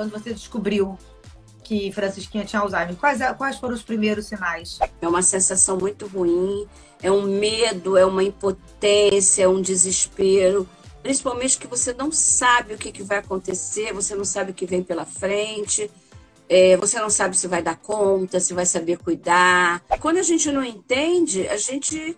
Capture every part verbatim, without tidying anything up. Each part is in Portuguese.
quando você descobriu que Francisquinha tinha Alzheimer? Quais, quais foram os primeiros sinais? É uma sensação muito ruim, é um medo, é uma impotência, é um desespero. Principalmente que você não sabe o que, que vai acontecer, você não sabe o que vem pela frente, é, você não sabe se vai dar conta, se vai saber cuidar. Quando a gente não entende, a gente,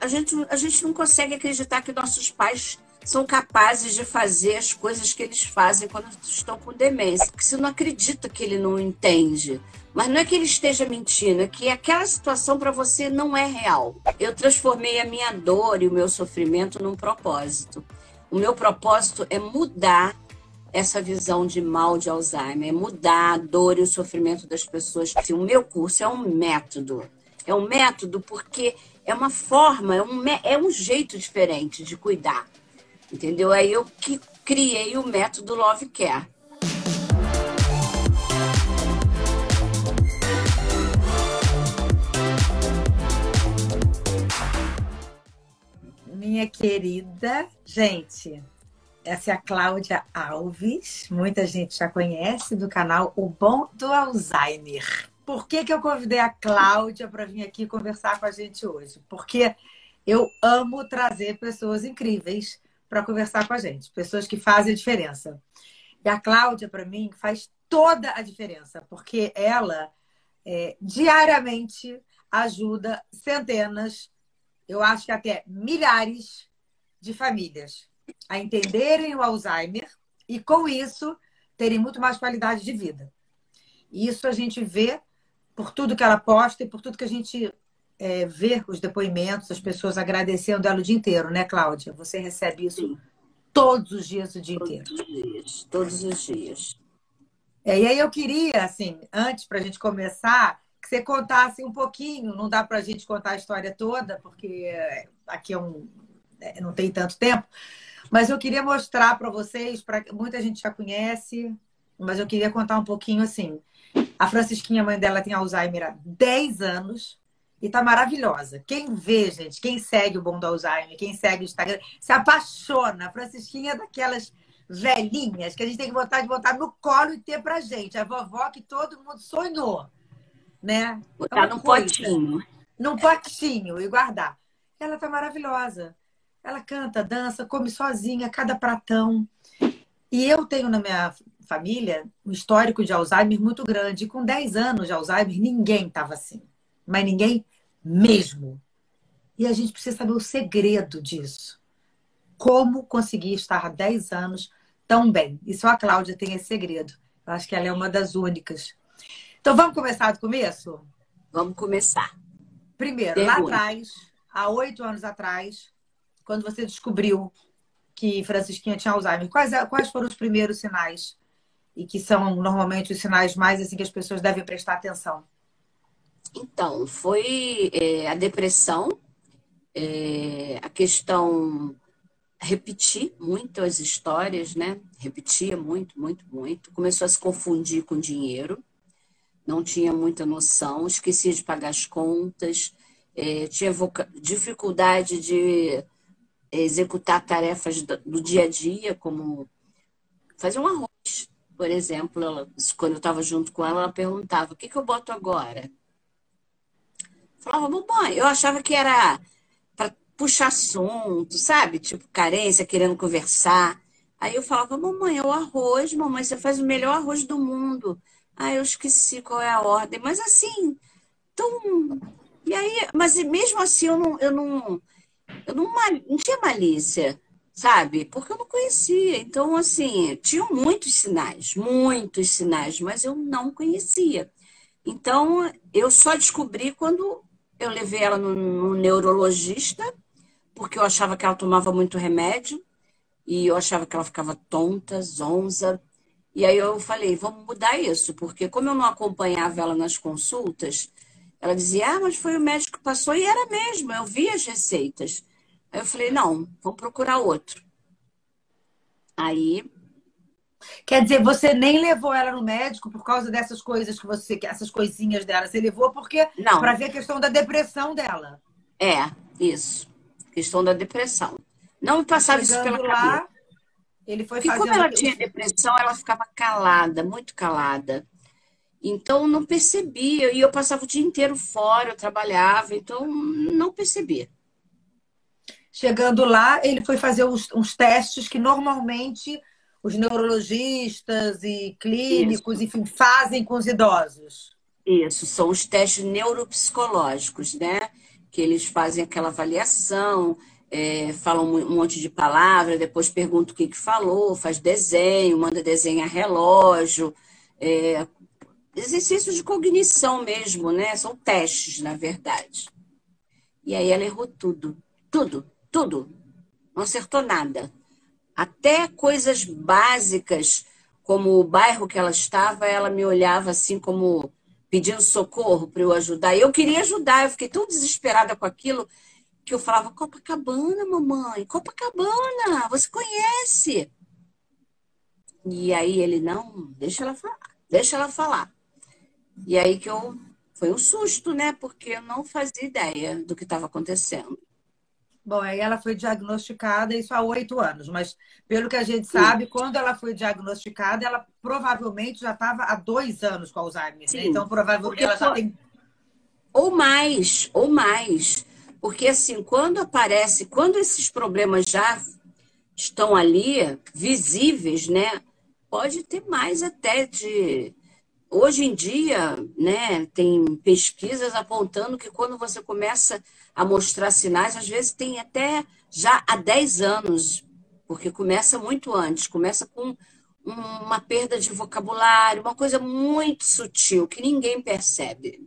a gente, a gente não consegue acreditar que nossos pais são capazes de fazer as coisas que eles fazem quando estão com demência. Porque você não acredita que ele não entende. Mas não é que ele esteja mentindo, é que aquela situação para você não é real. Eu transformei a minha dor e o meu sofrimento num propósito. O meu propósito é mudar essa visão de mal de Alzheimer, é mudar a dor e o sofrimento das pessoas. O meu curso é um método. É um método porque é uma forma, é um, é um jeito diferente de cuidar. Entendeu? É eu que criei o método Love Care. Minha querida, gente, essa é a Cláudia Alves. Muita gente já conhece do canal O Bom do Alzheimer. Por que que eu convidei a Cláudia para vir aqui conversar com a gente hoje? Porque eu amo trazer pessoas incríveis para conversar com a gente, pessoas que fazem a diferença. E a Cláudia, para mim, faz toda a diferença, porque ela é, diariamente ajuda centenas, eu acho que até milhares de famílias a entenderem o Alzheimer e, com isso, terem muito mais qualidade de vida. E isso a gente vê por tudo que ela posta e por tudo que a gente... É, ver os depoimentos, as pessoas agradecendo ela o dia inteiro, né, Cláudia? Você recebe isso Sim. todos os dias, o dia todos inteiro. Todos os dias, todos os dias. É, e aí eu queria, assim, antes para a gente começar, que você contasse um pouquinho, não dá para a gente contar a história toda, porque aqui é um, não tem tanto tempo, mas eu queria mostrar para vocês, pra, muita gente já conhece, mas eu queria contar um pouquinho, assim, a Francisquinha, a mãe dela, tem Alzheimer há dez anos, e tá maravilhosa. Quem vê, gente, quem segue o Bom do Alzheimer, quem segue o Instagram, se apaixona. A Francisquinha é daquelas velhinhas que a gente tem que vontade de botar no colo e ter pra gente. A vovó que todo mundo sonhou, né? Botar num potinho. Num potinho e guardar. Ela tá maravilhosa. Ela canta, dança, come sozinha, cada pratão. E eu tenho na minha família um histórico de Alzheimer muito grande. E com dez anos de Alzheimer, ninguém tava assim. Mas ninguém... mesmo. E a gente precisa saber o segredo disso. Como conseguir estar há dez anos tão bem? E só a Cláudia tem esse segredo. Eu acho que ela é uma das únicas. Então vamos começar do começo? Vamos começar. Primeiro, Pergunta. lá atrás, há oito anos atrás, quando você descobriu que Francisquinha tinha Alzheimer, quais, quais foram os primeiros sinais? E que são normalmente os sinais mais assim que as pessoas devem prestar atenção. Então, foi é, a depressão, é, a questão... Repetir muito as histórias, né? Repetia muito, muito, muito. Começou a se confundir com dinheiro. Não tinha muita noção. Esquecia de pagar as contas. É, tinha dificuldade de executar tarefas do dia a dia, como fazer um arroz, por exemplo. Ela, quando eu estava junto com ela, ela perguntava, o que, que eu boto agora? Falava, mamãe, eu achava que era para puxar assunto, sabe? Tipo, carência, querendo conversar. Aí eu falava, mamãe, é o arroz, mamãe, você faz o melhor arroz do mundo. Aí eu esqueci qual é a ordem. Mas assim, então... E aí, mas mesmo assim eu não, eu não, eu não, não tinha malícia, sabe? Porque eu não conhecia. Então, assim, tinha muitos sinais, muitos sinais, mas eu não conhecia. Então, eu só descobri quando... Eu levei ela no, no neurologista, porque eu achava que ela tomava muito remédio e eu achava que ela ficava tonta, zonza. E aí eu falei, vamos mudar isso, porque como eu não acompanhava ela nas consultas, ela dizia, ah, mas foi o médico que passou, e era mesmo, eu via as receitas. Aí eu falei, não, vamos procurar outro. Aí... Quer dizer, você nem levou ela no médico por causa dessas coisas que você... Essas coisinhas dela. Você levou porque... Não. Pra ver a questão da depressão dela. É, isso. Questão da depressão. Não me passava isso pela cabeça. Ele foi fazendo... Porque como ela tinha depressão, ela ficava calada, muito calada. Então, não percebia. E eu passava o dia inteiro fora, eu trabalhava. Então, não percebia. Chegando lá, ele foi fazer os, os testes que normalmente os neurologistas e clínicos, isso, enfim, fazem com os idosos. Isso, são os testes neuropsicológicos, né? Que eles fazem aquela avaliação, é, falam um monte de palavras, depois perguntam o que, que falou, faz desenho, manda desenhar relógio, é, exercícios de cognição mesmo, né? São testes, na verdade. E aí ela errou tudo, tudo, tudo. Não acertou nada. Até coisas básicas, como o bairro que ela estava, ela me olhava assim como... pedindo socorro para eu ajudar. Eu queria ajudar, eu fiquei tão desesperada com aquilo que eu falava, Copacabana, mamãe, Copacabana, você conhece? E aí ele, não, deixa ela falar, deixa ela falar. E aí que eu, foi um susto, né? Porque eu não fazia ideia do que estava acontecendo. Bom, aí ela foi diagnosticada, isso há oito anos, mas pelo que a gente sabe, sim, quando ela foi diagnosticada, ela provavelmente já estava há dois anos com Alzheimer, sim, né? Então, provavelmente ela já foi... tem... Ou mais, ou mais. Porque, assim, quando aparece, quando esses problemas já estão ali, visíveis, né? Pode ter mais até de... Hoje em dia, né, tem pesquisas apontando que quando você começa a mostrar sinais, às vezes tem até já há dez anos, porque começa muito antes, começa com uma perda de vocabulário, uma coisa muito sutil, que ninguém percebe.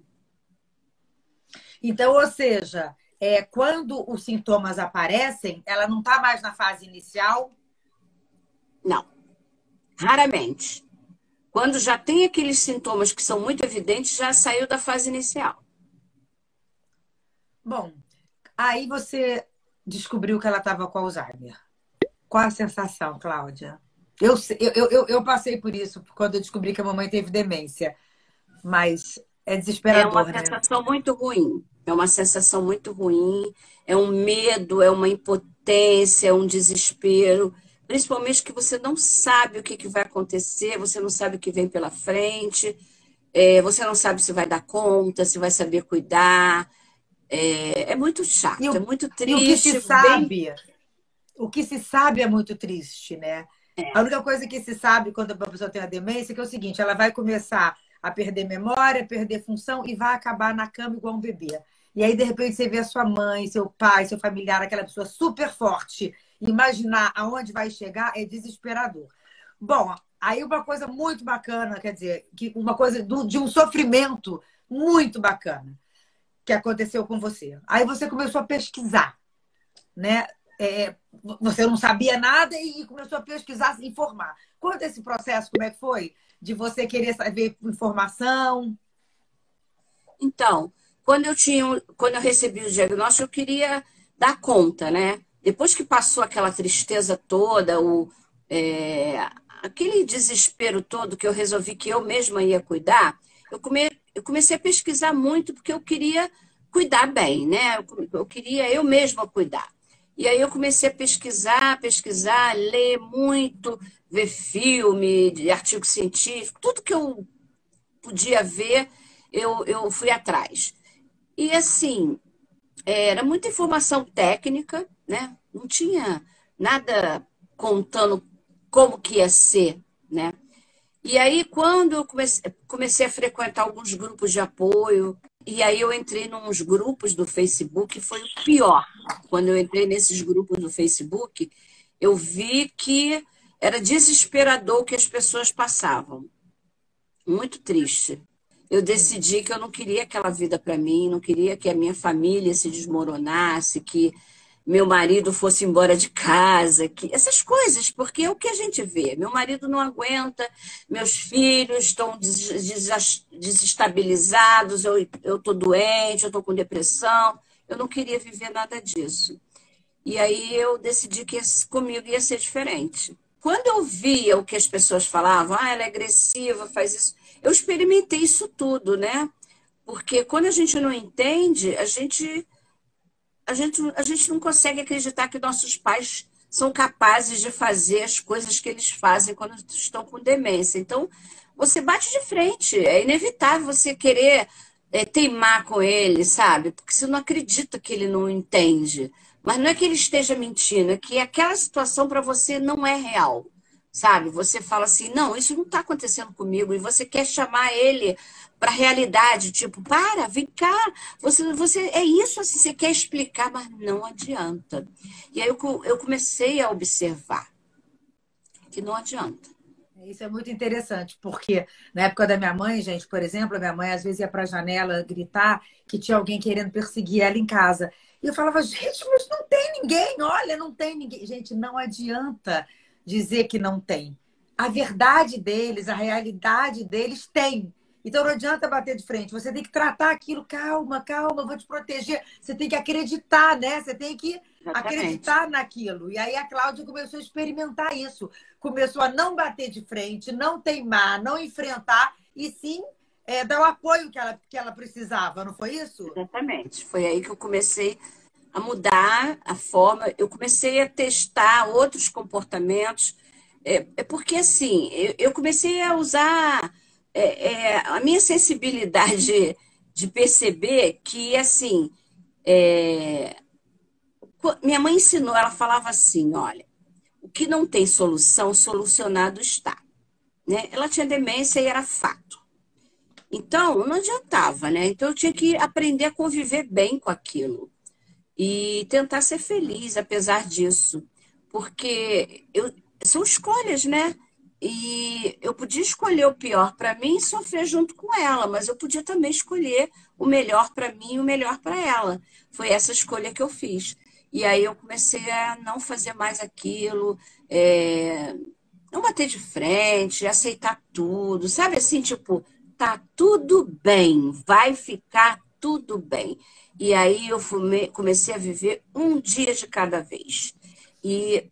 Então, ou seja, é, quando os sintomas aparecem, ela não está mais na fase inicial? Não, raramente. Quando já tem aqueles sintomas que são muito evidentes, já saiu da fase inicial. Bom, aí você descobriu que ela estava com Alzheimer. Qual a sensação, Cláudia? Eu, eu, eu, eu passei por isso quando eu descobri que a mamãe teve demência. Mas é desesperador, né? É uma sensação muito ruim. É uma sensação muito ruim. É um medo, é uma impotência, é um desespero. Principalmente que você não sabe o que, que vai acontecer, você não sabe o que vem pela frente, é, você não sabe se vai dar conta, se vai saber cuidar. É, é muito chato, o, é muito triste. E o que se bem... sabe, o que se sabe é muito triste, né? É. A única coisa que se sabe quando a pessoa tem a demência é que é o seguinte, ela vai começar a perder memória, perder função e vai acabar na cama igual um bebê. E aí, de repente, você vê a sua mãe, seu pai, seu familiar, aquela pessoa super forte. Imaginar aonde vai chegar é desesperador. Bom, aí uma coisa muito bacana, quer dizer, que uma coisa do, de um sofrimento muito bacana que aconteceu com você. Aí você começou a pesquisar, né? É, você não sabia nada e começou a pesquisar, se informar. Conta esse processo, como é que foi? De você querer saber informação? Então, quando eu tinha, quando eu recebi o diagnóstico, eu queria dar conta, né? Depois que passou aquela tristeza toda, o, é, aquele desespero todo que eu resolvi que eu mesma ia cuidar, eu, come, eu comecei a pesquisar muito porque eu queria cuidar bem, né? Eu, eu queria eu mesma cuidar. E aí eu comecei a pesquisar, pesquisar, ler muito, ver filme, artigo científico, tudo que eu podia ver, eu, eu fui atrás. E assim, era muita informação técnica, né? Não tinha nada contando como que ia ser, né? E aí, quando eu comecei, comecei a frequentar alguns grupos de apoio, e aí eu entrei nos grupos do Facebook, e foi o pior. Quando eu entrei nesses grupos do Facebook, eu vi que era desesperador o que as pessoas passavam. Muito triste. Eu decidi que eu não queria aquela vida para mim, não queria que a minha família se desmoronasse, que meu marido fosse embora de casa, que... essas coisas, porque é o que a gente vê. Meu marido não aguenta, meus filhos estão desestabilizados, eu estou doente, eu estou com depressão. Eu não queria viver nada disso. E aí eu decidi que comigo ia ser diferente. Quando eu via o que as pessoas falavam, ah, ela é agressiva, faz isso, eu experimentei isso tudo, né? Porque quando a gente não entende, a gente... A gente, a gente não consegue acreditar que nossos pais são capazes de fazer as coisas que eles fazem quando estão com demência. Então, você bate de frente. É inevitável você querer é, teimar com ele, sabe? Porque você não acredita que ele não entende. Mas não é que ele esteja mentindo, é que aquela situação para você não é real, sabe? Você fala assim, não, isso não está acontecendo comigo. E você quer chamar ele para a realidade, tipo, para, vem cá, você, você, é isso, assim, você quer explicar, mas não adianta. E aí eu, eu comecei a observar que não adianta. Isso é muito interessante, porque na época da minha mãe, gente, por exemplo, a minha mãe às vezes ia para a janela gritar que tinha alguém querendo perseguir ela em casa. E eu falava, gente, mas não tem ninguém, olha, não tem ninguém. Gente, não adianta dizer que não tem. A verdade deles, a realidade deles tem. Então não adianta bater de frente, você tem que tratar aquilo, calma, calma, eu vou te proteger. Você tem que acreditar, né? Você tem que Exatamente. acreditar naquilo. E aí a Cláudia começou a experimentar isso. Começou a não bater de frente, não teimar, não enfrentar, e sim é, dar o apoio que ela, que ela precisava, não foi isso? Exatamente. Foi aí que eu comecei a mudar a forma, eu comecei a testar outros comportamentos. É, é porque assim, eu, eu comecei a usar... É, é, a minha sensibilidade de perceber que, assim, é... minha mãe ensinou, ela falava assim, olha, o que não tem solução, solucionado está. Né? Ela tinha demência e era fato. Então, não adiantava, né? Então, eu tinha que aprender a conviver bem com aquilo e tentar ser feliz, apesar disso. Porque eu... são escolhas, né? E eu podia escolher o pior para mim e sofrer junto com ela, mas eu podia também escolher o melhor para mim e o melhor para ela. Foi essa escolha que eu fiz. E aí eu comecei a não fazer mais aquilo, é... não bater de frente, aceitar tudo, sabe assim, tipo, tá tudo bem, vai ficar tudo bem. E aí eu comecei a viver um dia de cada vez. E...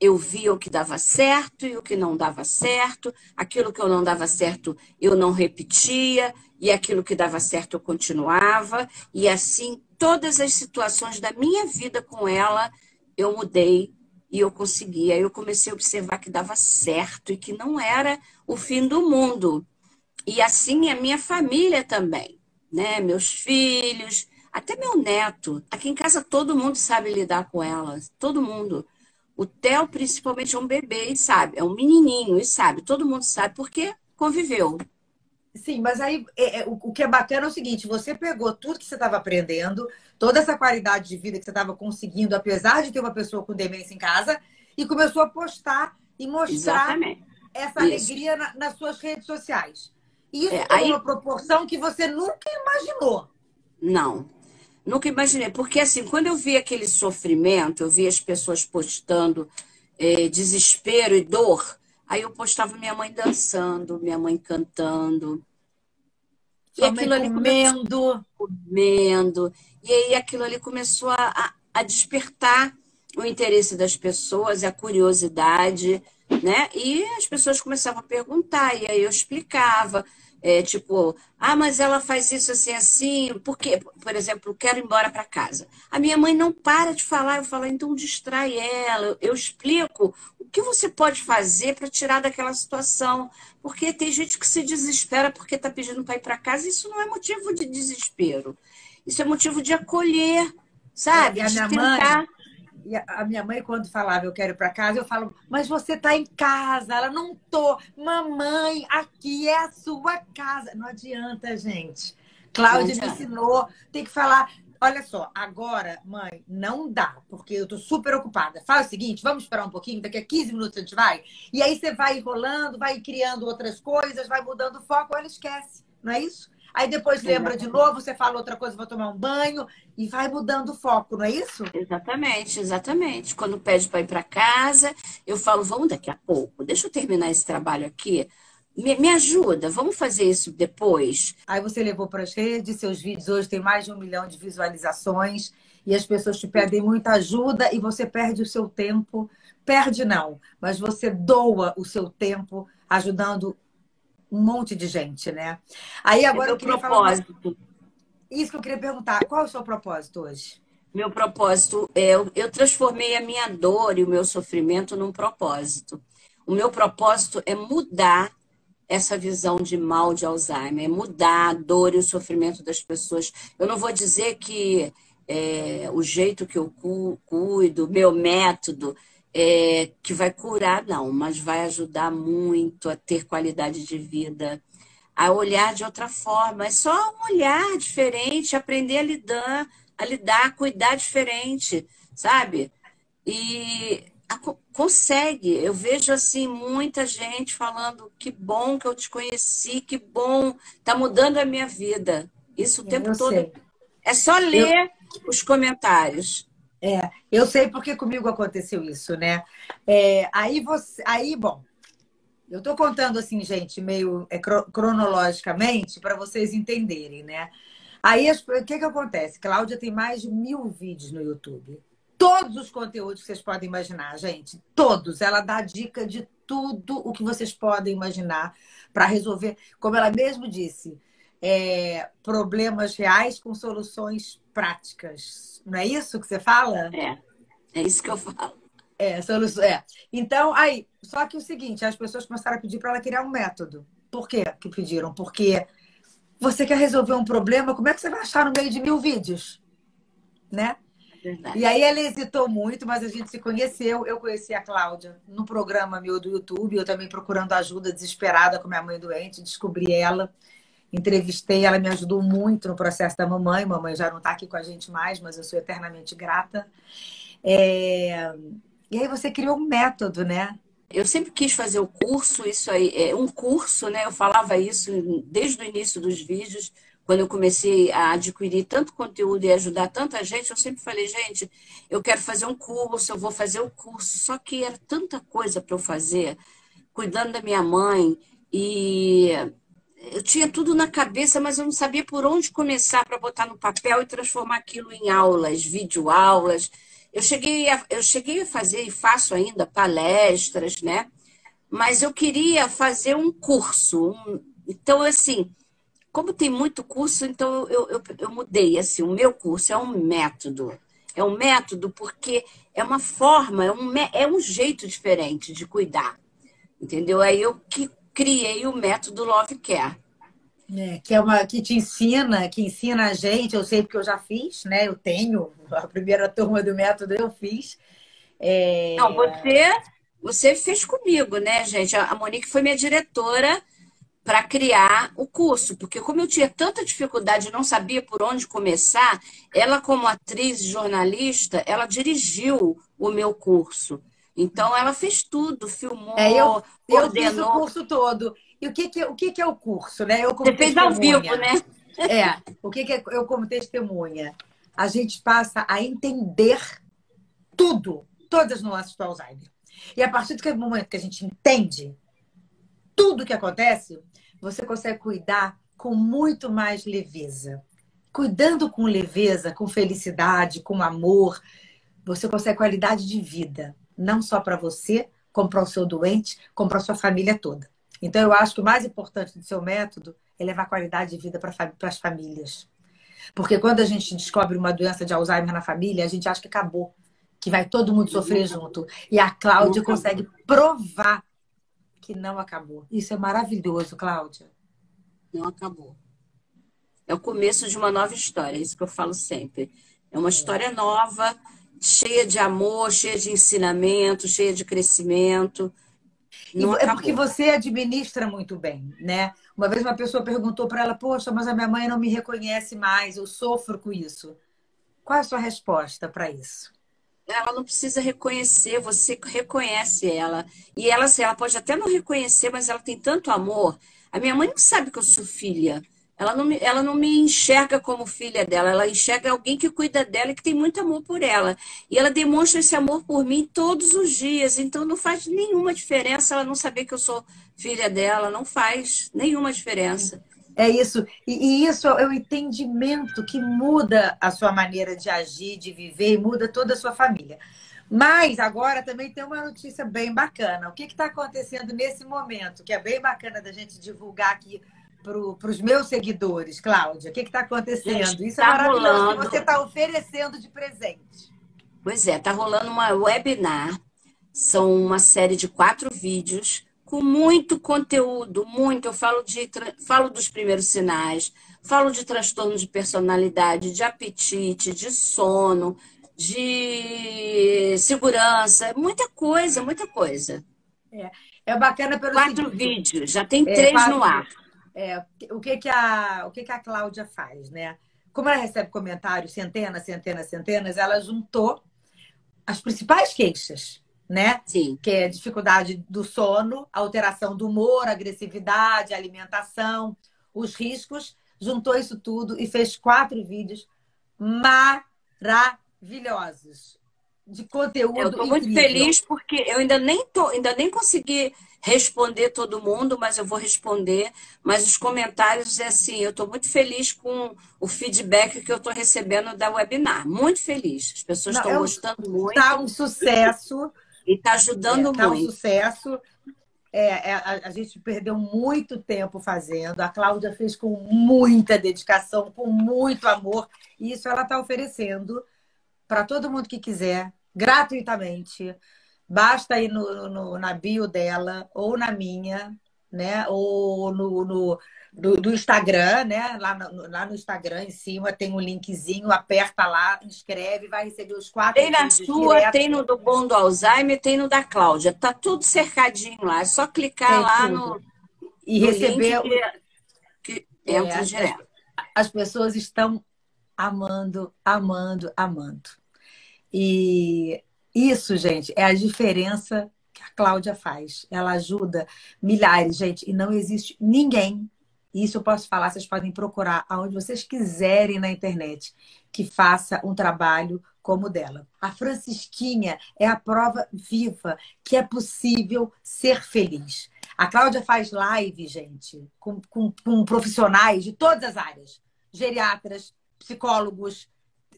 eu via o que dava certo e o que não dava certo. Aquilo que eu não dava certo, eu não repetia. E aquilo que dava certo, eu continuava. E assim, todas as situações da minha vida com ela, eu mudei e eu consegui. Aí eu comecei a observar que dava certo e que não era o fim do mundo. E assim, a minha família também, né? Meus filhos, até meu neto. Aqui em casa, todo mundo sabe lidar com ela. Todo mundo. O Theo, principalmente, é um bebê e sabe, é um menininho e sabe, todo mundo sabe porque conviveu. Sim, mas aí é, é, o que é bacana é o seguinte, você pegou tudo que você estava aprendendo, toda essa qualidade de vida que você estava conseguindo, apesar de ter uma pessoa com demência em casa, e começou a postar e mostrar Exatamente. essa isso. alegria na, nas suas redes sociais. E isso é, tem aí... uma proporção que você nunca imaginou. Não. Nunca imaginei, porque assim, quando eu vi aquele sofrimento, eu vi as pessoas postando eh, desespero e dor, aí eu postava minha mãe dançando, minha mãe cantando. E aquilo ali comendo. Comendo. E aí aquilo ali começou a, a despertar o interesse das pessoas, a curiosidade, né? E as pessoas começavam a perguntar, e aí eu explicava. É, tipo, ah, mas ela faz isso assim, assim, por quê? Por exemplo, quero ir embora para casa. A minha mãe não para de falar, eu falo, então distrai ela, eu explico o que você pode fazer para tirar daquela situação. Porque tem gente que se desespera porque está pedindo para ir para casa, isso não é motivo de desespero. Isso é motivo de acolher, sabe? E a minha de tentar... mãe... E a minha mãe, quando falava eu quero ir para casa, eu falo, mas você tá em casa, ela não tô. Mamãe, aqui é a sua casa. Não adianta, gente. Cláudia me ensinou, tem que falar, olha só, agora, mãe, não dá, porque eu tô super ocupada. Fala o seguinte, vamos esperar um pouquinho, daqui a quinze minutos a gente vai. E aí você vai enrolando, vai criando outras coisas, vai mudando o foco, ela esquece, não é isso? Aí depois lembra de novo, você fala outra coisa, vou tomar um banho e vai mudando o foco, não é isso? Exatamente, exatamente. Quando pede para ir para casa, eu falo, vamos daqui a pouco, deixa eu terminar esse trabalho aqui. Me, me ajuda, vamos fazer isso depois. Aí você levou para as redes, seus vídeos hoje têm mais de um milhão de visualizações e as pessoas te pedem muita ajuda e você perde o seu tempo. Perde não, mas você doa o seu tempo ajudando um monte de gente, né? Aí agora eu queria falar... Isso que eu queria perguntar. Qual é o seu propósito hoje? Meu propósito, eu, eu transformei a minha dor e o meu sofrimento num propósito. O meu propósito é mudar essa visão de mal de Alzheimer, é mudar a dor e o sofrimento das pessoas. Eu não vou dizer que é, o jeito que eu cuido, meu método, é, que vai curar, não, mas vai ajudar muito a ter qualidade de vida, a olhar de outra forma. É só um olhar diferente, aprender a lidar, a lidar, a cuidar diferente, sabe? E a, consegue. Eu vejo, assim, muita gente falando que bom que eu te conheci, que bom, tá mudando a minha vida. Isso o eu tempo todo. Sei. É só ler eu... os comentários. É, eu sei porque comigo aconteceu isso, né? É, aí, você, aí, bom, eu tô contando, assim, gente, meio é, cronologicamente, para vocês entenderem, né? Aí, o que que acontece? Cláudia tem mais de mil vídeos no YouTube. Todos os conteúdos que vocês podem imaginar, gente. Todos. Ela dá dica de tudo o que vocês podem imaginar para resolver, como ela mesmo disse, é, problemas reais com soluções práticas. Não é isso que você fala? É. É isso que eu falo. É, solução, é. Então, aí, só que o seguinte, as pessoas começaram a pedir para ela criar um método. Por quê que pediram? Porque... você quer resolver um problema, como é que você vai achar no meio de mil vídeos? Né? Verdade. E aí ela hesitou muito, mas a gente se conheceu. Eu conheci a Cláudia no programa meu do YouTube, eu também procurando ajuda desesperada com minha mãe doente, descobri ela, entrevistei, ela me ajudou muito no processo da mamãe. Mamãe já não está aqui com a gente mais, mas eu sou eternamente grata. É... E aí você criou um método, né? Eu sempre quis fazer o curso, isso aí, é um curso, né? Eu falava isso desde o início dos vídeos, quando eu comecei a adquirir tanto conteúdo e ajudar tanta gente, eu sempre falei, gente, eu quero fazer um curso, eu vou fazer o curso. Só que era tanta coisa para eu fazer, cuidando da minha mãe, e eu tinha tudo na cabeça, mas eu não sabia por onde começar para botar no papel e transformar aquilo em aulas, videoaulas. Eu cheguei, a, eu cheguei a fazer e faço ainda palestras, né? Mas eu queria fazer um curso. Um... Então, assim, como tem muito curso, então eu, eu, eu mudei. Assim, o meu curso é um método. É um método porque é uma forma, é um, é um jeito diferente de cuidar. Entendeu? Aí eu que criei o método Love Care. É, que é uma que te ensina, que ensina a gente, eu sei porque eu já fiz, né? Eu tenho, a primeira turma do método eu fiz. É... Não, você, você fez comigo, né, gente? A Monique foi minha diretora para criar o curso, porque como eu tinha tanta dificuldade, não sabia por onde começar, ela, como atriz e jornalista, ela dirigiu o meu curso. Então, ela fez tudo, filmou, é, eu, eu ordenou. Fiz o curso todo. E o que que, o que que é o curso, né? Eu como Depende testemunha, ao vivo, né? É, o que que é, eu como testemunha? A gente passa a entender tudo, todas as nuances do Alzheimer. E a partir do momento que a gente entende tudo o que acontece, você consegue cuidar com muito mais leveza. Cuidando com leveza, com felicidade, com amor, você consegue qualidade de vida. Não só para você, como para o seu doente, como para a sua família toda. Então, eu acho que o mais importante do seu método é levar qualidade de vida para as famílias. Porque quando a gente descobre uma doença de Alzheimer na família, a gente acha que acabou, que vai todo mundo sofrer junto. E a Cláudia consegue provar que não acabou. Isso é maravilhoso, Cláudia. Não acabou. É o começo de uma nova história, isso que eu falo sempre. É uma história nova, cheia de amor, cheia de ensinamento, cheia de crescimento. Não é porque você administra muito bem, né? Uma vez uma pessoa perguntou para ela, poxa, mas a minha mãe não me reconhece mais, eu sofro com isso. Qual é a sua resposta para isso? Ela não precisa reconhecer, você reconhece ela. E ela, assim, ela pode até não reconhecer, mas ela tem tanto amor. A minha mãe não sabe que eu sou filha. Ela não, me, ela não me enxerga como filha dela, ela enxerga alguém que cuida dela e que tem muito amor por ela. E ela demonstra esse amor por mim todos os dias, então não faz nenhuma diferença ela não saber que eu sou filha dela, não faz nenhuma diferença. É isso, e, e isso é o entendimento que muda a sua maneira de agir, de viver, e muda toda a sua família. Mas agora também tem uma notícia bem bacana. O que está acontecendo nesse momento, que é bem bacana da gente divulgar aqui para os meus seguidores, Cláudia? O que está acontecendo? Gente, Isso tá é maravilhoso rolando. Que você está oferecendo de presente. Pois é, está rolando uma webinar. São uma série de quatro vídeos com muito conteúdo, muito. Eu falo, de, falo dos primeiros sinais, falo de transtorno de personalidade, de apetite, de sono, de segurança, muita coisa, muita coisa. É, é bacana pelo Quatro seguinte, vídeos, já tem é, três quatro, no ar. É, o que que a, o que que a Cláudia faz, né? Como ela recebe comentários, centenas, centenas, centenas, ela juntou as principais queixas, né? Sim. Que é dificuldade do sono, alteração do humor, agressividade, alimentação, os riscos. Juntou isso tudo e fez quatro vídeos maravilhosos de conteúdo. Eu estou muito feliz porque eu ainda nem tô, ainda nem consegui responder todo mundo, mas eu vou responder. Mas os comentários é assim, eu estou muito feliz com o feedback que eu estou recebendo da webinar. Muito feliz. As pessoas estão gostando muito. Está um sucesso. E está ajudando é, tá muito. Está um sucesso. É, a, a gente perdeu muito tempo fazendo. A Cláudia fez com muita dedicação, com muito amor. E isso ela está oferecendo para todo mundo que quiser, gratuitamente. Basta ir no, no, na bio dela, ou na minha, né? Ou no, no do, do Instagram, né? Lá no, lá no Instagram, em cima, tem um linkzinho, aperta lá, inscreve, vai receber os quatro. Tem na sua, direto. Tem no do Bom do Alzheimer, tem no da Cláudia. Tá tudo cercadinho lá, é só clicar tem lá tudo. no... E no receber... Link que, que é, entra direto. As pessoas estão amando, amando, amando. E isso, gente, é a diferença... que a Cláudia faz, ela ajuda milhares, gente, e não existe ninguém, isso eu posso falar, vocês podem procurar aonde vocês quiserem na internet, que faça um trabalho como o dela. A Francisquinha é a prova viva que é possível ser feliz. A Cláudia faz live, gente, com, com, com profissionais de todas as áreas, geriatras, psicólogos,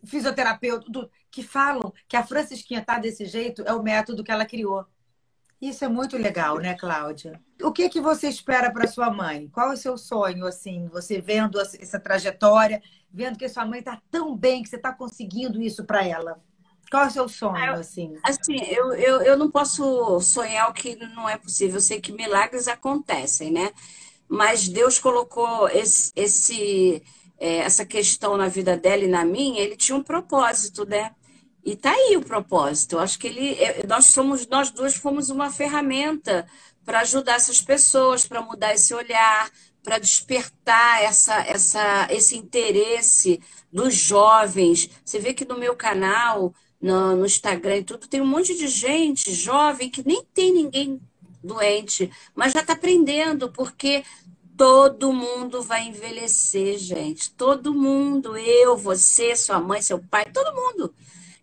fisioterapeutas, que falam que a Francisquinha tá desse jeito é o método que ela criou. Isso é muito legal, né, Cláudia? O que que você espera para sua mãe? Qual é o seu sonho, assim? Você vendo essa trajetória, vendo que sua mãe está tão bem, que você está conseguindo isso para ela. Qual é o seu sonho, assim? Assim, eu, eu, eu não posso sonhar o que não é possível. Eu sei que milagres acontecem, né? Mas Deus colocou esse, esse, essa questão na vida dela e na minha. Ele tinha um propósito, né? E tá aí o propósito. Eu acho que ele, nós somos, nós duas fomos uma ferramenta para ajudar essas pessoas, para mudar esse olhar, para despertar essa, essa, esse interesse dos jovens. Você vê que no meu canal, no, no Instagram e tudo, tem um monte de gente jovem que nem tem ninguém doente, mas já está aprendendo, porque todo mundo vai envelhecer, gente. Todo mundo, eu, você, sua mãe, seu pai, todo mundo.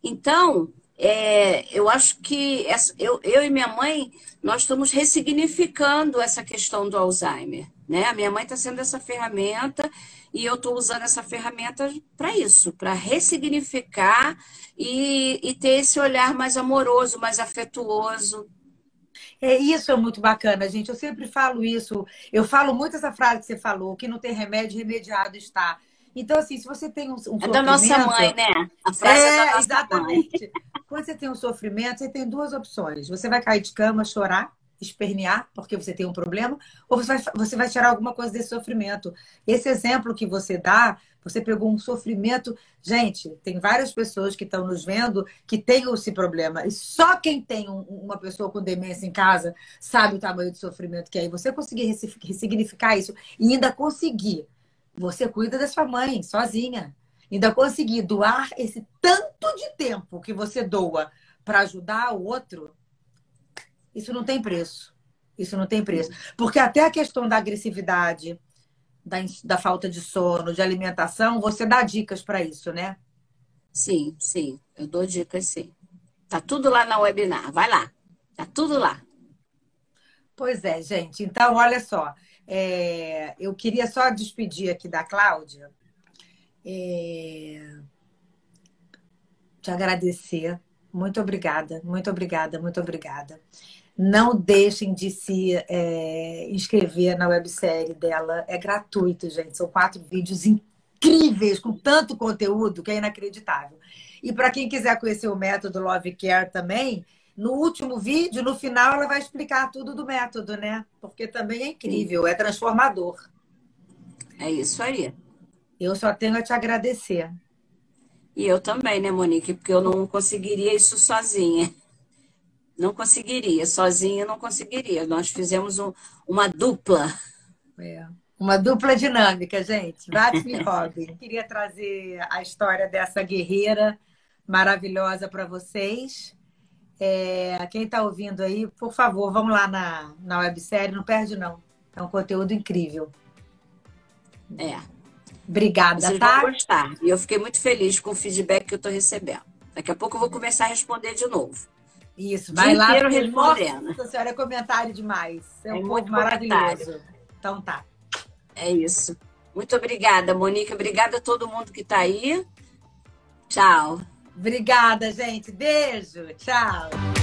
Então, é, eu acho que essa, eu, eu e minha mãe, nós estamos ressignificando essa questão do Alzheimer, né? A minha mãe está sendo essa ferramenta e eu estou usando essa ferramenta para isso, para ressignificar e, e ter esse olhar mais amoroso, mais afetuoso. É, isso é muito bacana, gente. Eu sempre falo isso. Eu falo muito essa frase que você falou, que não tem remédio, remediado está. Então, assim, se você tem um, um sofrimento... É da nossa mãe, né? A frase é, é da nossa exatamente. Mãe. Quando você tem um sofrimento, você tem duas opções. Você vai cair de cama, chorar, espernear, porque você tem um problema, ou você vai, você vai tirar alguma coisa desse sofrimento. Esse exemplo que você dá, você pegou um sofrimento... Gente, tem várias pessoas que estão nos vendo que têm esse problema. E só quem tem um, uma pessoa com demência em casa sabe o tamanho do sofrimento que é. E você conseguir ressignificar isso e ainda conseguir... Você cuida da sua mãe, sozinha. Ainda conseguir doar esse tanto de tempo que você doa para ajudar o outro, isso não tem preço. Isso não tem preço. Porque até a questão da agressividade, da, da falta de sono, de alimentação, você dá dicas para isso, né? Sim, sim. Eu dou dicas, sim. Tá tudo lá na webinar. Vai lá. Tá tudo lá. Pois é, gente. Então, olha só. É, eu queria só despedir aqui da Cláudia, é, te agradecer, muito obrigada, muito obrigada, muito obrigada. Não deixem de se é, inscrever na websérie dela. É gratuito, gente. São quatro vídeos incríveis, com tanto conteúdo que é inacreditável. E para quem quiser conhecer o método Love Care também, no último vídeo, no final, ela vai explicar tudo do método, né? Porque também é incrível, é transformador. É isso aí. Eu só tenho a te agradecer. E eu também, né, Monique? Porque eu não conseguiria isso sozinha. Não conseguiria, sozinha não conseguiria. Nós fizemos um, uma dupla. É. Uma dupla dinâmica, gente. Batman e Robin. Queria trazer a história dessa guerreira maravilhosa para vocês. É, quem está ouvindo aí, por favor, vamos lá na, na websérie. Não perde, não. É um conteúdo incrível. É. Obrigada, vocês tá? Vão gostar. E eu fiquei muito feliz com o feedback que eu estou recebendo. Daqui a pouco eu vou começar a responder de novo. Isso, vai lá, respondendo. Nossa senhora, é comentário demais. É um povo maravilhoso. Então tá. É isso. Muito obrigada, Monique. Obrigada a todo mundo que tá aí. Tchau. Obrigada, gente. Beijo. Tchau.